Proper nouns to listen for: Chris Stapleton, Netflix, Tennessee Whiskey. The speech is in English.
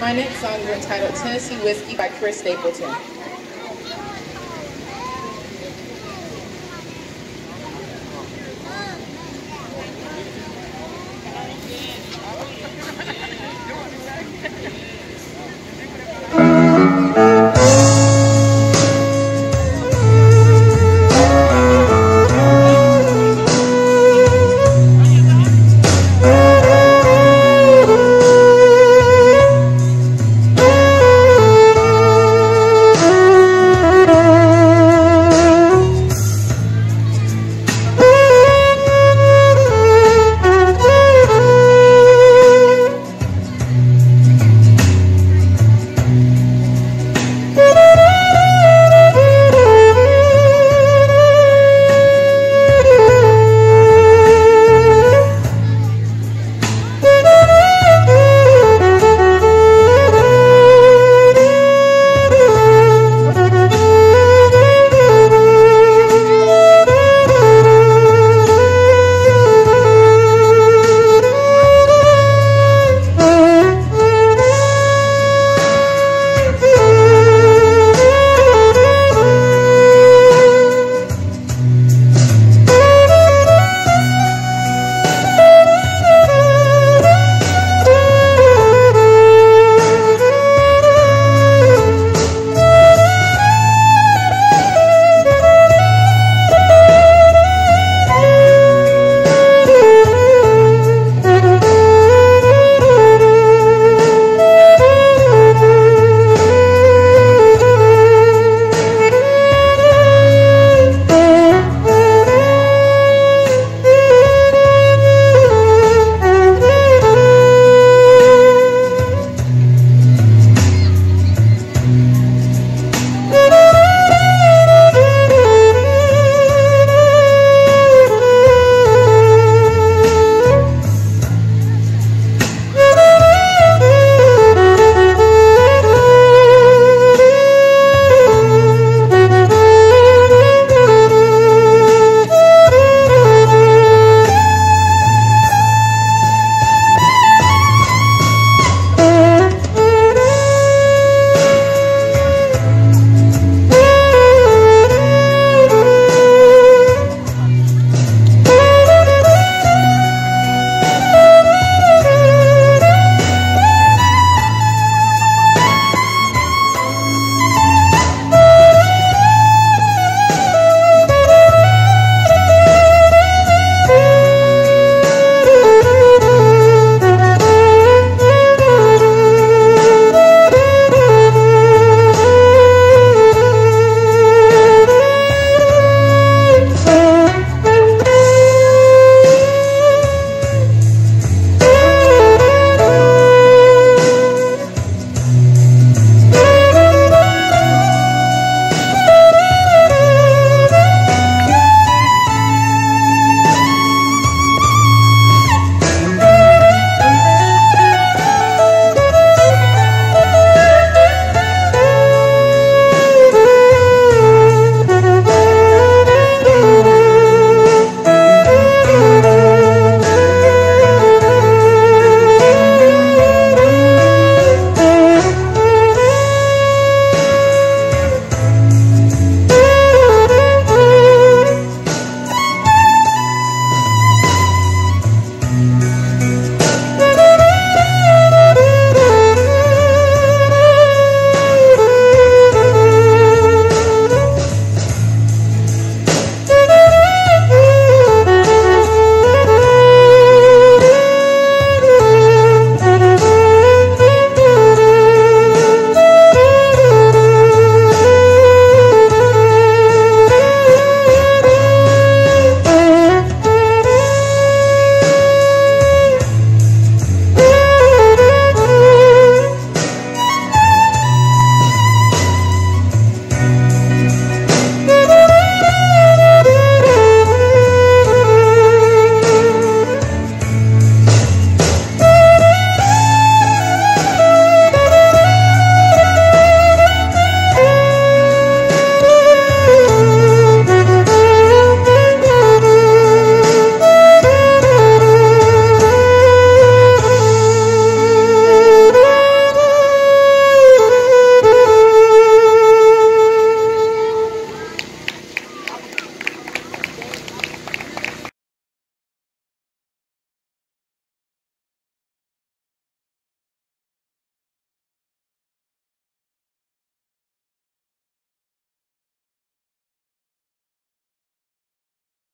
My next song is entitled Tennessee Whiskey by Chris Stapleton.